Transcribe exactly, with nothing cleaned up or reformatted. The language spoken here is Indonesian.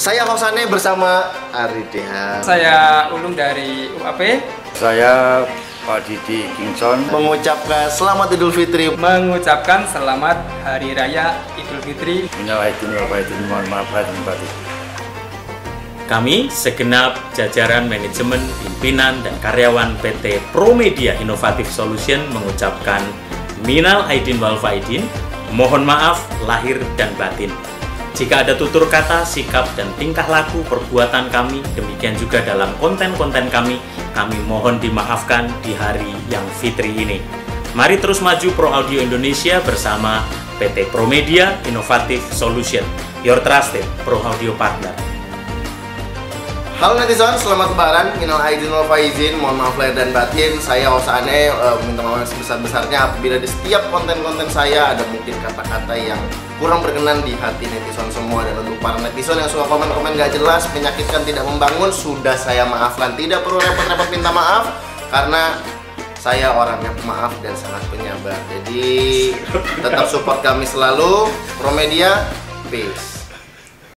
Saya Kausane bersama Ari Deha. Saya Ulung dari U A P. Saya Pak Didi Kingson mengucapkan selamat Idul Fitri. Mengucapkan selamat Hari Raya Idul Fitri. Minal Aidin Wal Faidzin, mohon maaf lahir dan batin. Kami segenap jajaran manajemen, pimpinan dan karyawan P T Promedia Innovative Solution mengucapkan Minal Aidin Wal Faidzin, mohon maaf lahir dan batin. Jika ada tutur kata, sikap, dan tingkah laku perbuatan kami, demikian juga dalam konten-konten kami, kami mohon dimaafkan di hari yang fitri ini. Mari terus maju Pro Audio Indonesia bersama P T Promedia Innovative Solution, your trusted Pro Audio partner. Halo netizen, selamat lebaran. Minal Aidin Wal Faidzin, mohon maaf lahir dan batin. Saya Kausane uh, minta maaf sebesar-besarnya apabila di setiap konten-konten saya ada mungkin kata-kata yang kurang berkenan di hati netizen semua. Dan untuk para netizen yang suka komen-komen gak jelas, menyakitkan, tidak membangun, sudah saya maafkan. Tidak perlu repot-repot minta maaf, karena saya orangnya pemaaf dan sangat penyabar. Jadi tetap support kami selalu. Promedia, peace.